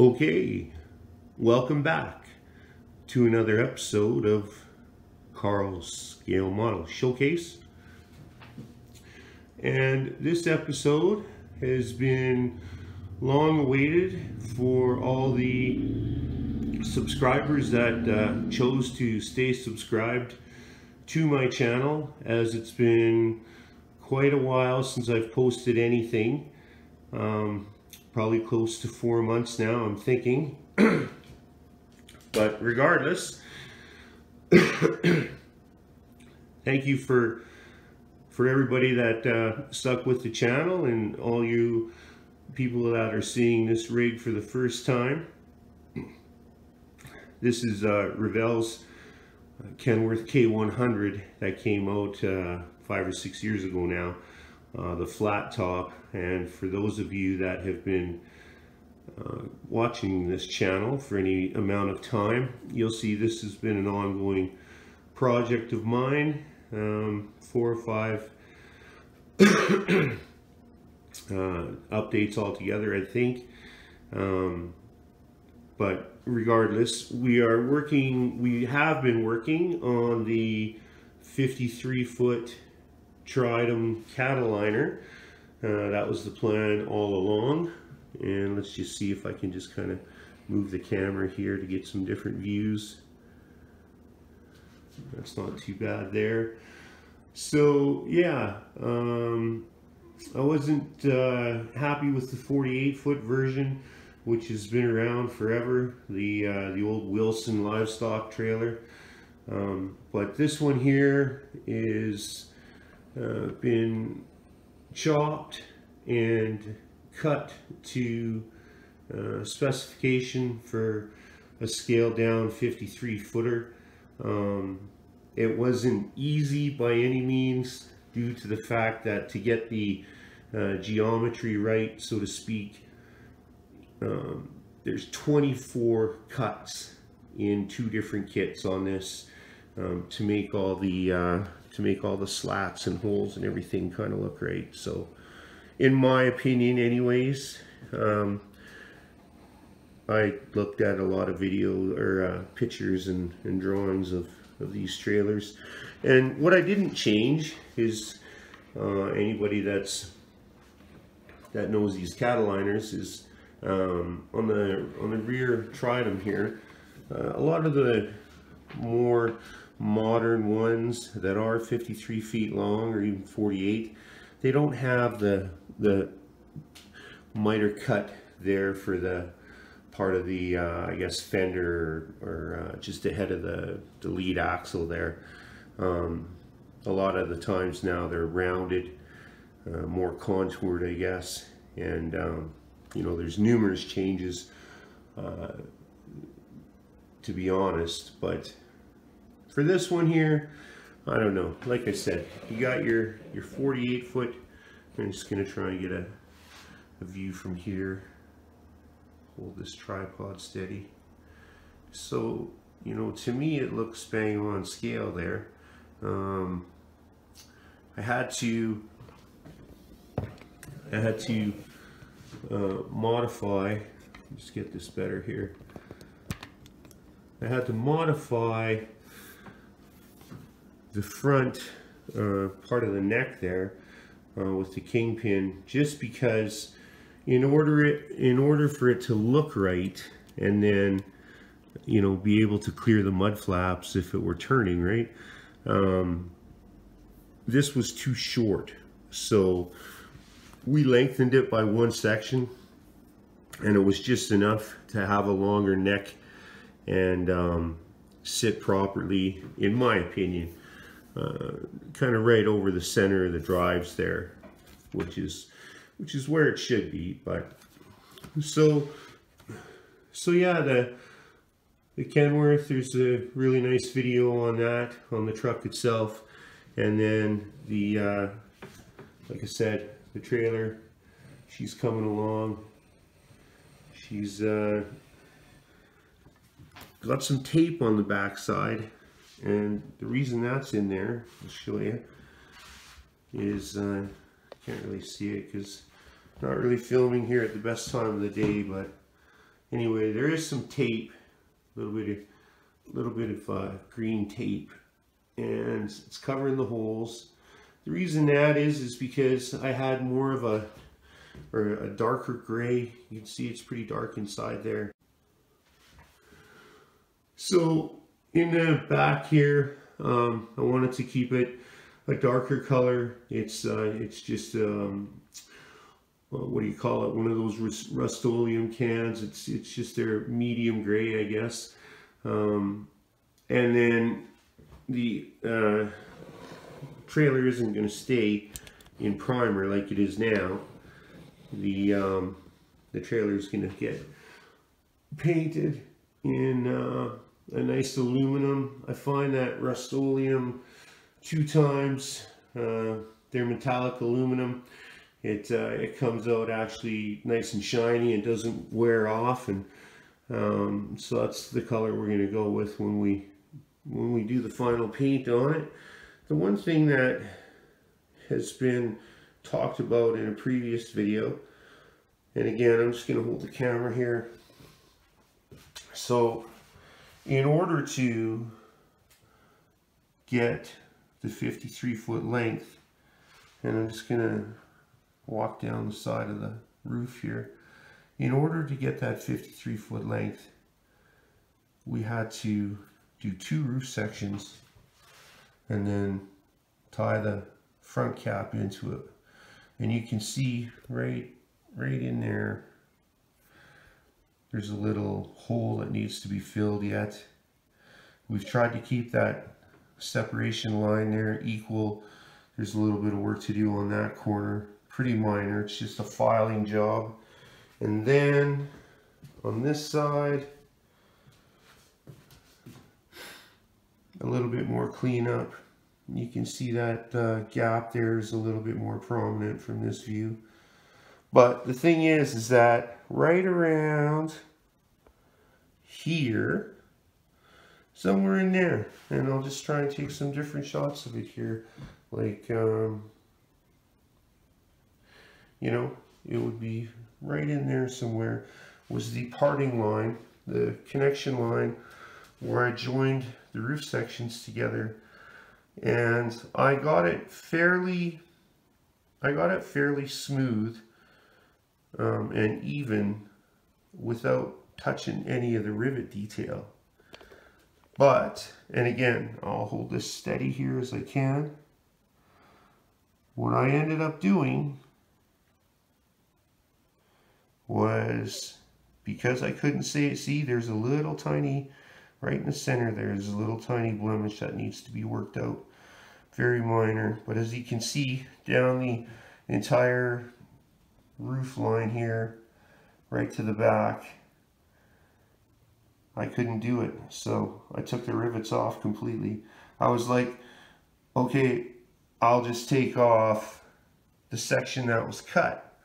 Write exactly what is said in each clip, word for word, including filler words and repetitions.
Okay, welcome back to another episode of Carl's Scale Model Showcase. And this episode has been long awaited for all the subscribers that uh, chose to stay subscribed to my channel, as it's been quite a while since I've posted anything. Um, probably close to four months now, I'm thinking. But regardless, thank you for for everybody that uh, stuck with the channel, and all you people that are seeing this rig for the first time. This is uh, Revell's Kenworth K one hundred that came out uh, five or six years ago now. Uh, the flat top, and for those of you that have been uh, watching this channel for any amount of time, you'll see this has been an ongoing project of mine. Um, four or five uh, updates altogether, I think. Um, but regardless, we are working, we have been working on the fifty-three foot Tritum Cataliner. Uh, that was the plan all along. And let's just see if I can just kind of move the camera here to get some different views. That's not too bad there. So yeah, um, I wasn't uh, happy with the forty-eight foot version, which has been around forever, the uh, the old Wilson livestock trailer. Um, but this one here is Uh, been chopped and cut to uh, specification for a scaled down fifty-three footer. Um, it wasn't easy by any means, due to the fact that to get the uh, geometry right, so to speak, um, there's twenty-four cuts in two different kits on this um, to make all the uh, to make all the slats and holes and everything kind of look right. So in my opinion anyways, um, I looked at a lot of video or uh, pictures and, and drawings of, of these trailers, and what I didn't change is uh, anybody that's that knows these Cataliners is um, on the on the rear Tritum here, uh, a lot of the more modern ones that are fifty-three feet long or even forty-eight, they don't have the the miter cut there for the part of the uh, I guess fender, or, or uh, just ahead of the, the lead axle there. Um, a lot of the times now they're rounded, uh, more contoured I guess, and um, you know, there's numerous changes uh, to be honest. But for this one here, I don't know. Like I said, you got your your forty-eight foot. I'm just gonna try and get a, a view from here. Hold this tripod steady. So you know, to me it looks bang on scale there. Um, I had to I had to uh, modify. Just get this better here. I had to modify the front uh, part of the neck there uh, with the kingpin, just because in order it in order for it to look right, and then you know, be able to clear the mud flaps if it were turning right, um, this was too short, so we lengthened it by one section, and it was just enough to have a longer neck and um, sit properly, in my opinion. Uh, kind of right over the center of the drives there, which is which is where it should be. But so so yeah, the the Kenworth, there's a really nice video on that, on the truck itself, and then the uh, like I said, the trailer, she's coming along. She's uh, got some tape on the back side. And the reason that's in there, I'll show you, is uh, can't really see it because I'm not really filming here at the best time of the day, but anyway, there is some tape, a little bit of, little bit of uh, green tape, and it's covering the holes. The reason that is is because I had more of a, or a darker gray. You can see it's pretty dark inside there. So in the back here, um, I wanted to keep it a darker color. It's uh, it's just um, well, what do you call it? One of those Rust-Oleum cans. It's it's just their medium gray, I guess. Um, and then the uh, trailer isn't going to stay in primer like it is now. The um, the trailer is going to get painted in uh, a nice aluminum. I find that Rust-Oleum two times uh, their metallic aluminum, it uh, it comes out actually nice and shiny and doesn't wear off, and um, so that's the color we're going to go with when we when we do the final paint on it. The one thing that has been talked about in a previous video, and again I'm just going to hold the camera here. So in order to get the fifty-three foot length, and I'm just going to walk down the side of the roof here, in order to get that fifty-three foot length, we had to do two roof sections and then tie the front cap into it. And you can see right right in there, there's a little hole that needs to be filled yet. We've tried to keep that separation line there equal. There's a little bit of work to do on that corner, pretty minor, it's just a filing job. And then on this side, a little bit more cleanup. You can see that uh, gap there is a little bit more prominent from this view. But the thing is, is that right around here, somewhere in there, and I'll just try and take some different shots of it here. Like, um, you know, it would be right in there somewhere was the parting line, the connection line where I joined the roof sections together. And I got it fairly, I got it fairly smooth um, and even without touching any of the rivet detail. But, and again, I'll hold this steady here as I can. What I ended up doing was, because I couldn't see it, see, there's a little tiny, right in the center there's a little tiny blemish that needs to be worked out. Very minor, but as you can see down the entire roof line here, right to the back, I couldn't do it. So I took the rivets off completely. I was like, okay, I'll just take off the section that was cut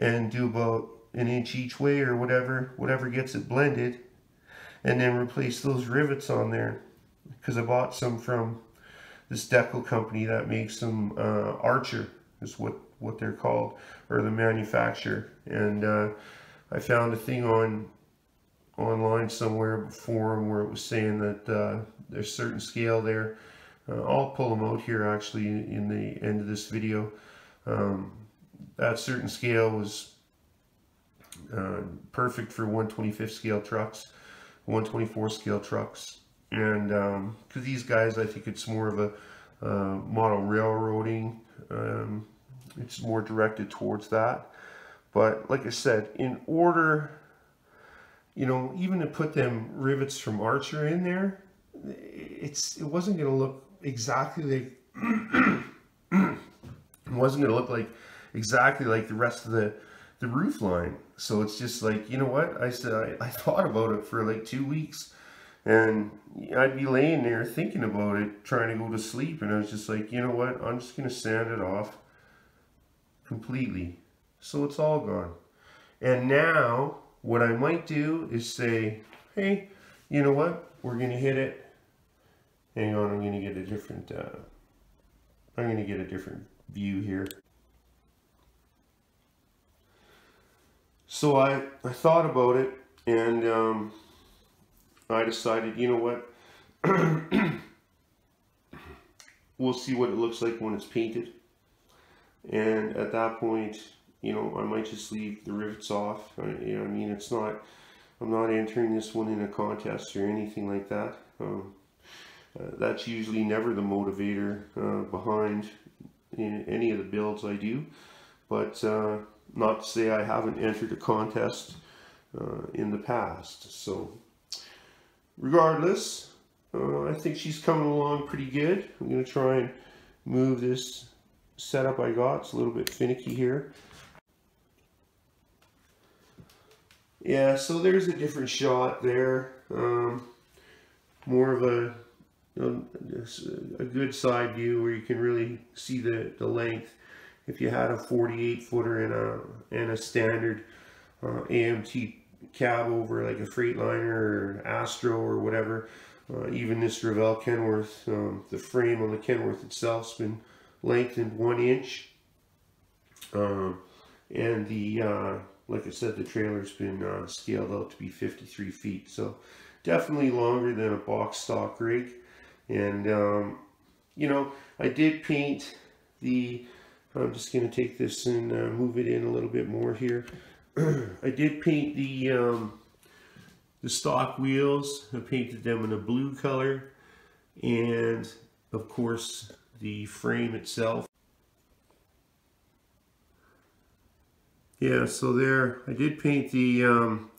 and do about an inch each way or whatever, whatever gets it blended, and then replace those rivets on there, because I bought some from this decal company that makes them. uh, Archer is what what they're called, or the manufacturer. And uh, I found a thing on online somewhere before where it was saying that uh, there's certain scale there. uh, I'll pull them out here actually in the end of this video. Um, that certain scale was uh, perfect for one twenty-fifth scale trucks, one twenty-four scale trucks, and um because these guys, I think it's more of a uh, model railroading, um it's more directed towards that. But like I said, in order, you know, even to put them rivets from Archer in there, it's it wasn't going to look exactly like it wasn't going to look like exactly like the rest of the the roof line. So it's just like, you know what, I said I, I thought about it for like two weeks, and I'd be laying there thinking about it, trying to go to sleep, and I was just like, you know what, I'm just gonna sand it off completely, so it's all gone. And now what I might do is say, hey, you know what, we're gonna hit it, hang on, I'm gonna get a different uh, I'm gonna get a different view here. So I, I thought about it, And um, I decided, you know what, we'll see what it looks like when it's painted. And at that point, you know, I might just leave the rivets off. I, you know, I mean, it's not, I'm not entering this one in a contest or anything like that. Um, uh, that's usually never the motivator uh, behind in any of the builds I do. But uh, not to say I haven't entered a contest uh, in the past. So regardless, uh, I think she's coming along pretty good. I'm going to try and move this setup I got. It's a little bit finicky here. Yeah, so there's a different shot there. Um, more of a, um, a good side view where you can really see the, the length. If you had a forty-eight footer and a, and a standard uh, A M T cab over like a Freightliner or Astro or whatever, uh, even this Revell Kenworth, um, the frame on the Kenworth itself's been lengthened one inch, um, and the uh, like I said, the trailer's been uh, scaled out to be fifty-three feet, so definitely longer than a box stock rig. And um, you know, I did paint the, I'm just going to take this and uh, move it in a little bit more here. I did paint the um, the stock wheels. I painted them in a blue color, and of course the frame itself. Yeah, so there I did paint the um,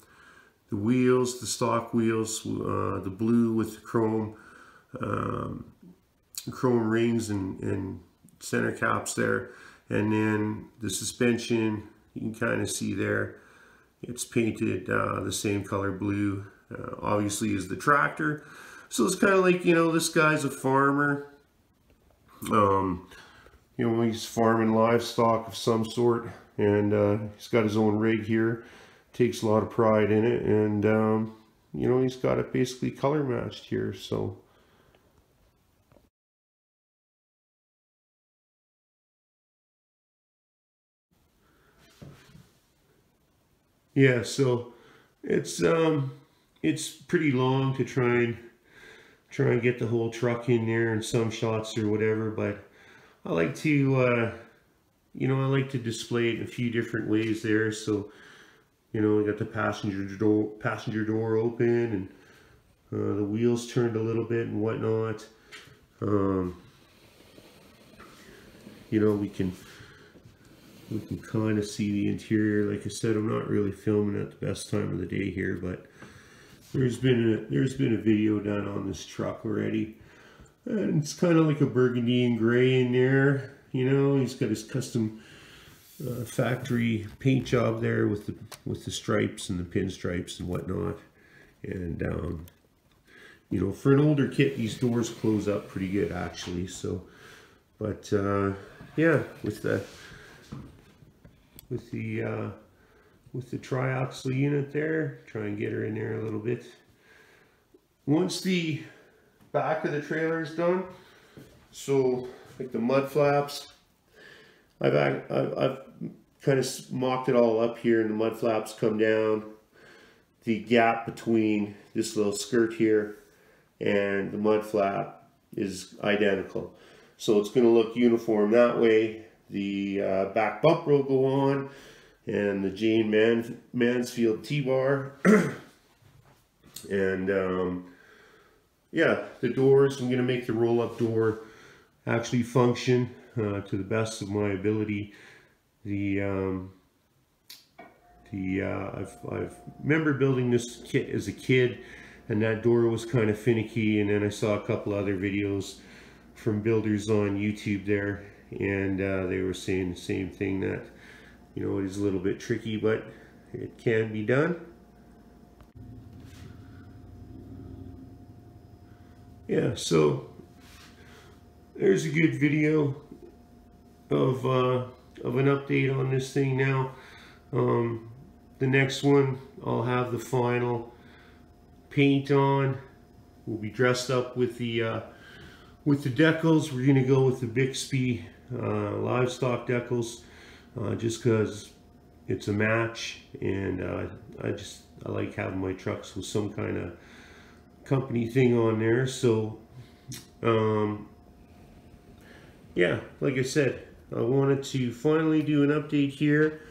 the wheels, the stock wheels, uh, the blue with the chrome um, chrome rings and, and center caps there, and then the suspension you can kind of see there. It's painted uh, the same color blue, uh, obviously, as the tractor. So it's kind of like, you know, this guy's a farmer. Um, you know, he's farming livestock of some sort, and uh, he's got his own rig here, takes a lot of pride in it, and um, you know, he's got it basically color matched here. So yeah, so it's um, it's pretty long to try and try and get the whole truck in there in some shots or whatever, but I like to uh, you know, I like to display it in a few different ways there. So, you know, I got the passenger door passenger door open, and uh, the wheels turned a little bit and whatnot. Um, you know, we can we can kind of see the interior. Like I said, I'm not really filming at the best time of the day here, but There's been a, there's been a video done on this truck already, and it's kind of like a burgundy and gray in there. You know, he's got his custom uh, factory paint job there with the with the stripes and the pinstripes and whatnot. And um, you know, for an older kit, these doors close up pretty good actually. So, but uh, yeah, with the with the uh, with the triaxle unit there, try and get her in there a little bit. Once the back of the trailer is done, so like the mud flaps, I've, I've, I've kind of mocked it all up here, and the mud flaps come down. The gap between this little skirt here and the mud flap is identical. So it's gonna look uniform that way. The uh, back bumper will go on, and the Jane Man Mansfield T-Bar. And um, yeah, the doors, I'm going to make the roll-up door actually function uh, to the best of my ability. The, um, the uh, I've, I've remember building this kit as a kid, and that door was kind of finicky, and then I saw a couple other videos from builders on YouTube there, and uh, they were saying the same thing, that you know, it is a little bit tricky, but it can be done. Yeah, so there's a good video of uh, of an update on this thing now. Um, the next one, I'll have the final paint on. We'll be dressed up with the uh, with the decals. We're gonna go with the Bixby uh, livestock decals. Uh, just because it's a match, and uh, I just I like having my trucks with some kind of company thing on there. So um, yeah, like I said, I wanted to finally do an update here.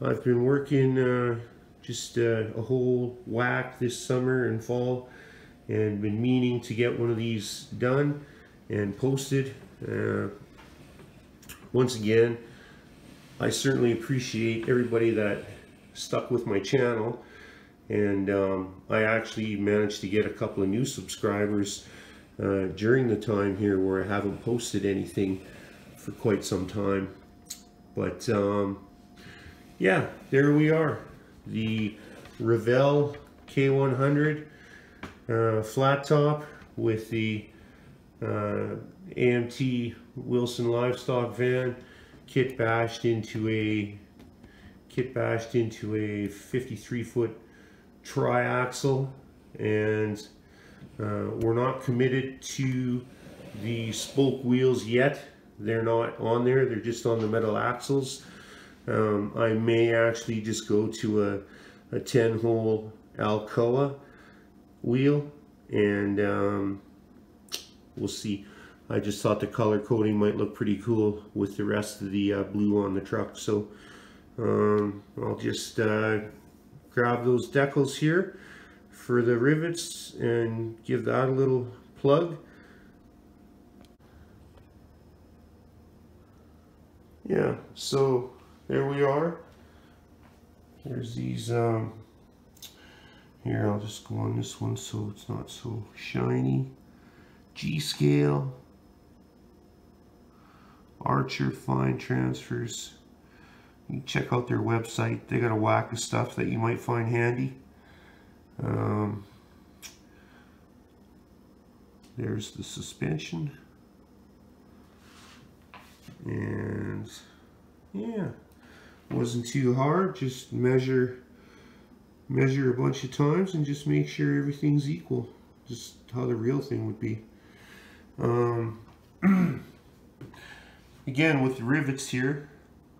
I've been working uh, just uh, a whole whack this summer and fall, and been meaning to get one of these done and posted. Uh, once again, I certainly appreciate everybody that stuck with my channel, and um, I actually managed to get a couple of new subscribers uh, during the time here where I haven't posted anything for quite some time. But um, yeah, there we are, the Revell K one hundred uh, flat top with the uh, A M T Wilson livestock van kit bashed into a kit bashed into a fifty-three foot triaxle, and uh, we're not committed to the spoke wheels yet. They're not on there, they're just on the metal axles. um, I may actually just go to a, a ten hole Alcoa wheel, and um, we'll see. I just thought the color coding might look pretty cool with the rest of the uh, blue on the truck. So um, I'll just uh, grab those decals here for the rivets and give that a little plug. Yeah, so there we are. Here's these um, here, I'll just go on this one so it's not so shiny. G scale, Archer Fine Transfers. You can check out their website. They got a whack of stuff that you might find handy. Um, there's the suspension, and yeah, wasn't too hard. Just measure measure a bunch of times and just make sure everything's equal, just how the real thing would be. Um, again, with the rivets here,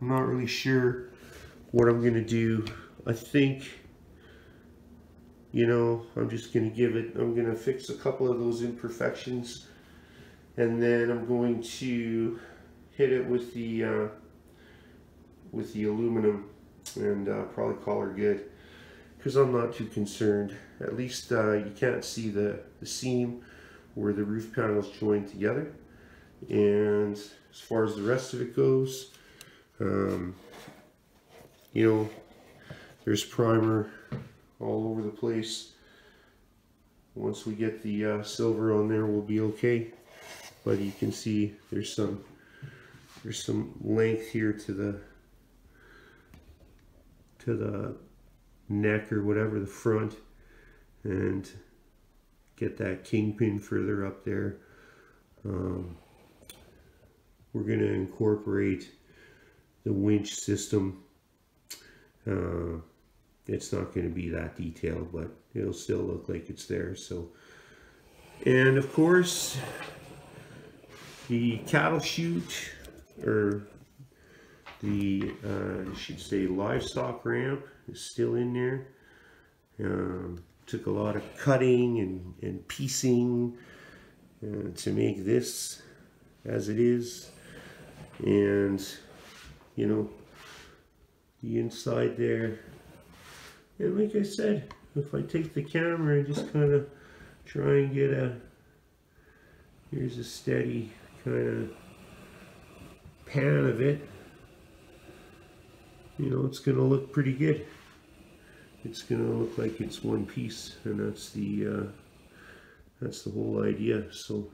I'm not really sure what I'm gonna do. I think, you know, I'm just gonna give it, I'm gonna fix a couple of those imperfections, and then I'm going to hit it with the uh, with the aluminum, and uh, probably call her good, because I'm not too concerned. At least uh, you can't see the, the seam where the roof panels join together. And as far as the rest of it goes, um, you know, there's primer all over the place. Once we get the uh, silver on there, we'll be okay. But you can see there's some there's some length here to the to the neck or whatever, the front, and get that kingpin further up there. Um, we're going to incorporate the winch system. Uh, it's not going to be that detailed, but it'll still look like it's there. So, and of course, the cattle chute, or the uh, I should say livestock ramp, is still in there. Um, took a lot of cutting and, and piecing uh, to make this as it is. And you know, the inside there, and like I said, if I take the camera and just kind of try and get a, here's a steady kind of pan of it, you know, it's gonna look pretty good. It's gonna look like it's one piece, and that's the uh, that's the whole idea. So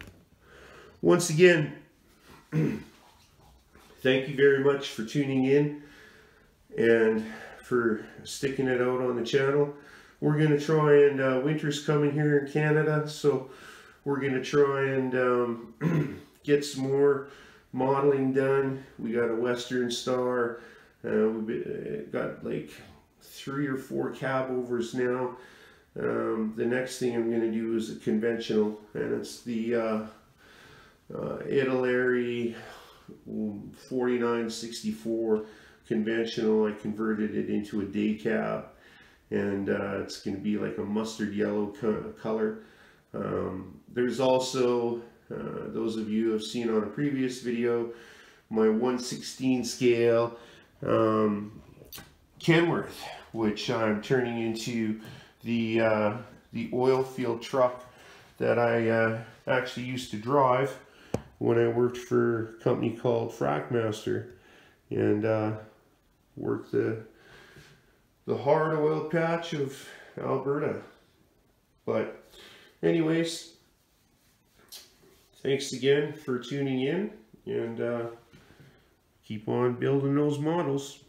once again, thank you very much for tuning in and for sticking it out on the channel. We're gonna try and uh, winter's coming here in Canada, so we're gonna try and um, get some more modeling done. We got a Western Star. Uh, we've got like three or four cab overs now. Um, the next thing I'm going to do is a conventional, and it's the uh, uh, Italeri forty-nine sixty-four conventional. I converted it into a day cab, and uh, it's going to be like a mustard yellow co color. Um, there's also, uh, those of you who have seen on a previous video, my one sixteenth scale um, Kenworth, which I'm turning into the uh, the oil field truck that I uh, actually used to drive when I worked for a company called Frackmaster, and uh, worked the the hard oil patch of Alberta. But anyways, thanks again for tuning in, and uh, keep on building those models.